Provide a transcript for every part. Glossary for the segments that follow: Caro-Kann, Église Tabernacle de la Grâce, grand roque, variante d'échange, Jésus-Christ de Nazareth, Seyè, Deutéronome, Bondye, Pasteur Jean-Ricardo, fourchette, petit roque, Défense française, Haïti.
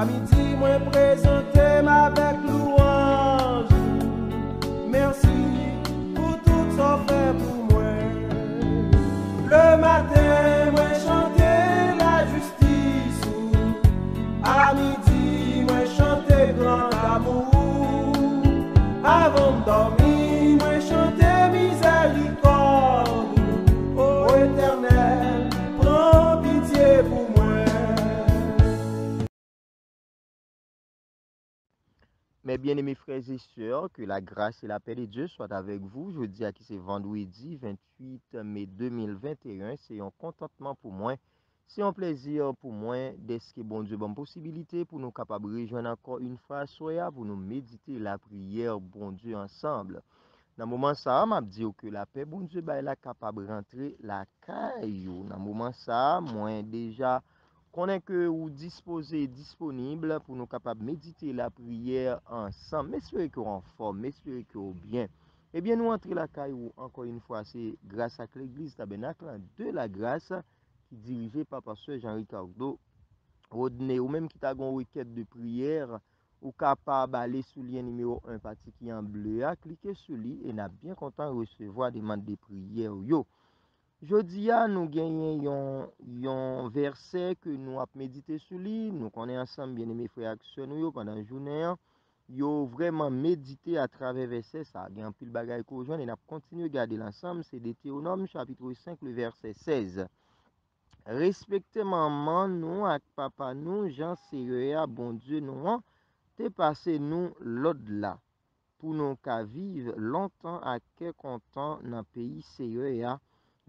À midi, moi présenter ma bec louange. Merci pour tout ça fait pour moi. Le matin, moi chanter la justice. À midi, moi chanter grand amour. Avant de dormir, moi chanter miséricorde. Ô Éternel, prends pitié pour moi. Mes bien-aimés frères et sœurs, que la grâce et la paix de Dieu soient avec vous. Je dis à qui c'est vendredi 28 mai 2021. C'est un contentement pour moi. C'est un plaisir pour moi d'être que bon Dieu, bonne possibilité pour nous capables de rejoindre encore une fois soya pour nous méditer la prière, bon Dieu, ensemble. Dans le moment ça, m'a dit que la paix, bon Dieu, bah, elle est capable de rentrer la caillou. Dans le moment ça, moi déjà. On est que ou disposé, disponible pour nous capables de méditer la prière ensemble. Mais soyez que en forme, mais soyez que bien. Eh bien, nous entrons la caille où, encore une fois, c'est grâce à l'Église Tabernacle de la Grâce qui est dirigée par Pasteur Jean-Ricardo. Ou même qui t'a une requête de prière, ou capable d'aller sur le lien numéro 1 parti qui est en bleu, cliquez sur lui et n'a bien content de recevoir des demandes de prière. Jodi a nous gagnons yon verset que nous avons médité sur lui. Nous connaissons ensemble, bien aimés frères et sœurs, pendant la journée. Nous avons vraiment médité à travers verset. Ça a un pile bagaille qu'on joue et nous continuons à garder l'ensemble. C'est Deutéronome chapitre 5, le verset 16. Respectez maman, nous, avec papa, nous, Jean Seyè, bon Dieu, nous, t'es passé nous l'au-delà. Pour nous qu'à vivre longtemps à quel content dans le pays Seyè.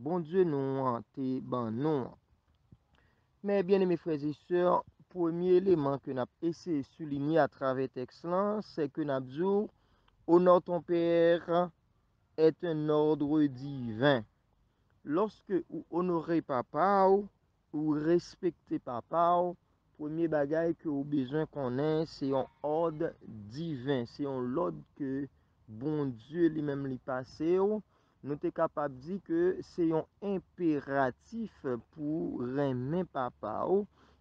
Bon Dieu, nous en t'es bon non. Mais bien aimés frères et sœurs, premier élément que nous avons essayé de souligner à travers texte là, c'est que nous avons dit, honore ton Père est un ordre divin. Lorsque vous honorez papa ou respectez papa, premier bagage que vous avez besoin qu'on ait, c'est un ordre divin. C'est un ordre que bon Dieu lui-même lui passé. Nous sommes capables de dire que c'est un impératif pour aimer papa.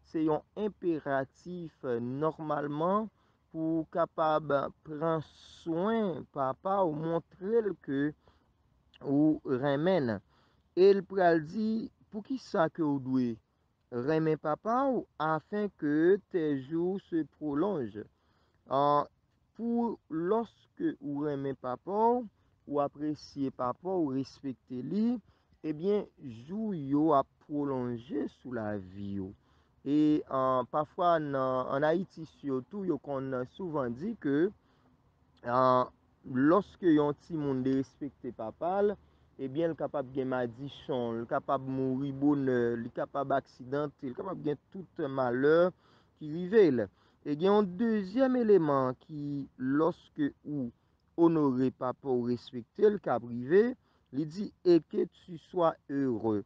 C'est un impératif normalement pour capable prendre soin papa ou montrer que ou remène. Et il peut dire pour qui ça que vous devez aimer papa afin que tes jours se prolongent. Pour lorsque vous aimez papa, ou apprécier papa ou respecter lui, eh bien, jou a prolongé sous la vie. Et parfois, en Haïti surtout, on souvent dit que lorsque yon ti moun de respecter papa, eh bien, il est capable de madichon, il est capable de mourir bonheur, il est capable d'accident, il est capable de tout malheur qui arrive. Et il y a un deuxième élément qui, lorsque ou honorer papa ou respecter le cas privé, il dit et que tu sois heureux.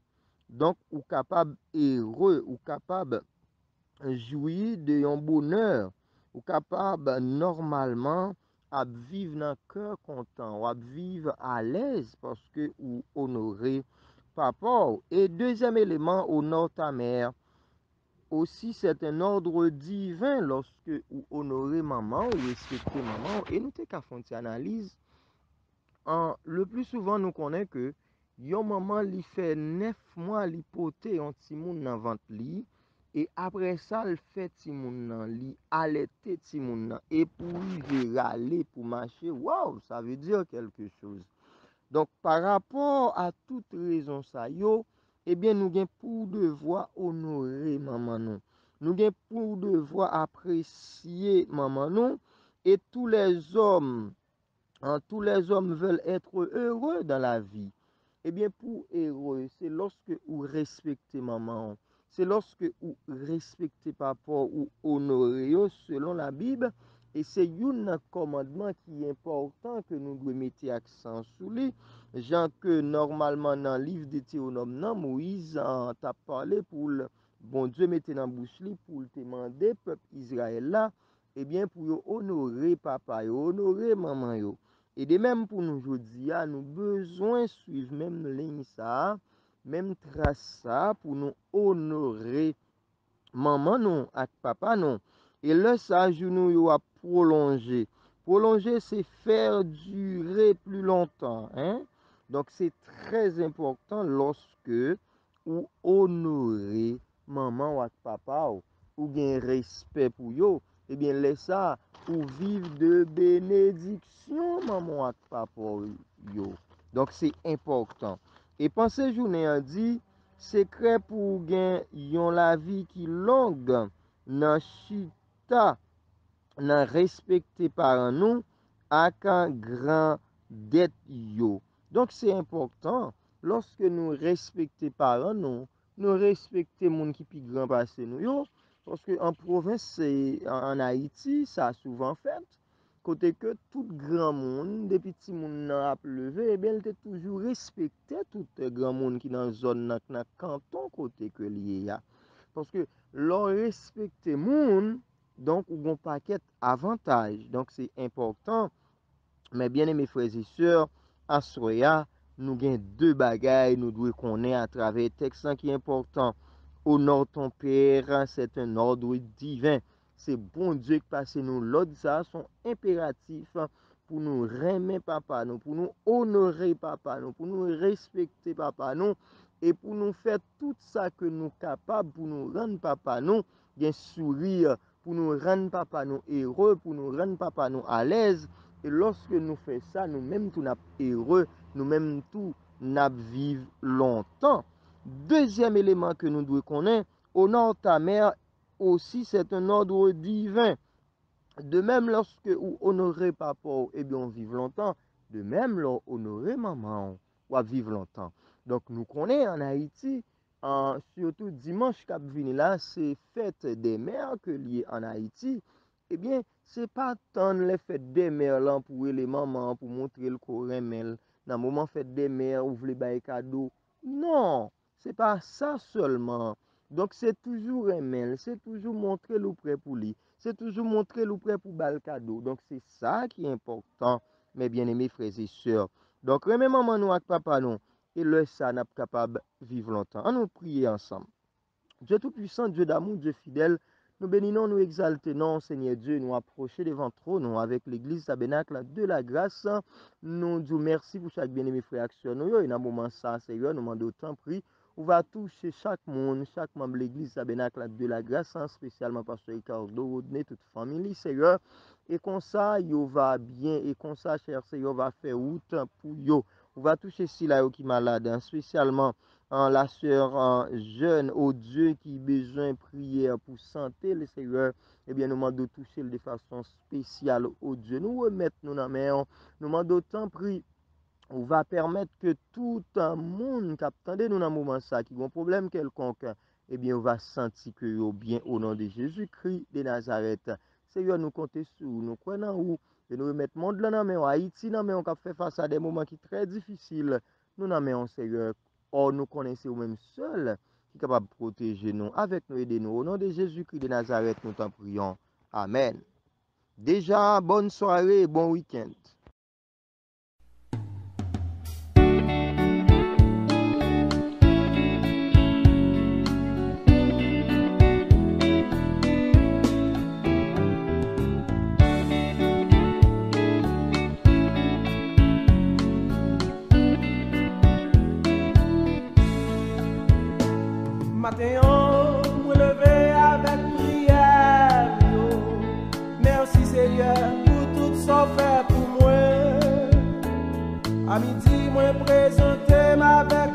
Donc, ou capable heureux, ou capable jouir de un bonheur, ou capable normalement à vivre dans cœur content, ou à vivre à l'aise parce que ou honorer papa. Et deuxième élément, honore ta mère. Aussi, c'est un ordre divin lorsque vous honorez maman ou respectez maman. Et nous avons fait une analyse. Le plus souvent, nous connaissons que yon maman li fait 9 mois li pote yon ti moun nan vant li. Et après ça, elle fait ti moun nan li, allaiter ti moun nan. Et pour y râler, pour marcher, waouh, ça veut dire quelque chose. Donc, par rapport à toute raison, ça yo. Eh bien, nous avons pour devoir honorer maman nous. Nous avons pour devoir apprécier maman nous. Et tous les hommes veulent être heureux dans la vie. Eh bien, pour heureux, c'est lorsque vous respectez maman. C'est lorsque vous respectez papa ou honorez selon la Bible. Et c'est un commandement qui est important que nous devons mettre accent sur lui. Jean que normalement dans le livre de Deutéronome, Moïse t'a parlé pour le bon Dieu mettre dans la bouche lui pour te demander peuple Israël là, et bien pour honorer papa, honorer maman yo. Et de même pour nous aujourd'hui, nous besoin suivre même ligne ça, même trace ça pour nous honorer maman non avec papa non. Et le s'agenouille à prolonger. Prolonger, c'est faire durer plus longtemps. Hein? Donc, c'est très important lorsque ou honorer maman ou papa ou bien respect pour eux. Eh bien, laisse ça pour vivre de bénédiction, maman ou papa. Yo. Donc, c'est important. Et pensez, journée a dit, secret pour gagner la vie qui longue, nan chita, nan respecté par nous, à qu'un grand dette yo. Donc, c'est important. Lorsque nous respectons par nous, nous respectons les gens qui sont grands passés nous. Parce qu'en province, en Haïti, ça a souvent fait. Côté que tout grand monde, des petits monde n'a pas levé, eh bien, il toujours respecté tout grand monde qui dans la zone, dans le canton, côté que lié a. Parce que l'on respecte les gens, donc, on a un paquet d'avantages. Donc, c'est important. Mais bien aimés frères et sœurs, à Soya, nous avons deux bagailles, nous devons connaître à travers le texte qui est important. Honore ton père, c'est un ordre divin. C'est bon Dieu qui passe nous l'autre, ça sont impératifs pour nous remer papa, nous, pour nous honorer papa, nous, pour nous respecter papa, nous, et pour nous faire tout ça que nous sommes capables, pour nous rendre papa, nous, bien sourire, pour nous rendre papa, nous heureux, pour nous rendre papa, nous à l'aise. Et lorsque nous faisons ça, nous-mêmes tout nous heureux, nous-mêmes tout nous vivons longtemps. Deuxième élément que nous devons connaître, honore ta mère aussi, c'est un ordre divin. De même, lorsque vous honorez papa, eh bien, on vit longtemps. De même, lorsque vous honorez maman, on vit longtemps. Donc, nous connaissons en Haïti, surtout dimanche qui vient là, c'est fête des mères que lié en Haïti. Eh bien, c'est pas tant les fêtes des mères là pour les mamans, pour montrer le corps, mais dans le moment fête des mères, ouvre les cadeaux. Non, c'est pas ça seulement. Donc, c'est toujours aimer, c'est toujours montrer le prêt pour lui, c'est toujours montrer le prêt pour bal cadeau. Donc, c'est ça qui est important, mes bien-aimés frères et sœurs. Donc, remets maman nous avec papa nous, et le ça n'a pas capable de vivre longtemps. On nous prie ensemble. Dieu Tout-Puissant, Dieu d'amour, Dieu fidèle, nous bénissons, nous exaltons, Seigneur Dieu, nous approchons devant trop, nous, avec l'Église Tabernacle de la Grâce. Nous disons merci pour chaque bien-aimé frère action. Nous, et dans le moment ça, Seigneur, nous demandons autant prix. On va toucher chaque monde, chaque membre de l'Église Tabernacle de la Grâce, spécialement Pasteur Jean-Ricardo, Rodney, toute famille, Seigneur. Et comme ça, yo va bien, et comme ça, cher Seigneur, va faire route pour yo. On va toucher Sila qui est malade, hein, spécialement la sœur jeune, oh Dieu, qui a besoin de prière pour santé, le Seigneur. Eh bien, nous demandons de toucher de façon spéciale, oh Dieu. Nous remettons nos mains, nous demandons tant prier. On va permettre que tout un monde qui attendait nous dans le moment ça, qui a un problème quelconque, eh bien, on va sentir que yo bien au nom de Jésus-Christ de Nazareth. Seigneur, nous comptons sur nous croyons en vous. Et nous remettons le monde là dans la Haïti, dans la on fait face à des moments qui sont très difficiles. Nous dans la Seigneur. Or, nous connaissons même seul qui est capable de protéger nous, avec nous, aider nous. Au nom de Jésus-Christ de Nazareth, nous t'en prions. Amen. Déjà, bonne soirée et bon week-end. Matin, me lever avec prière. Merci Seigneur pour tout ce fait pour moi. À midi, moi présenter ma belle.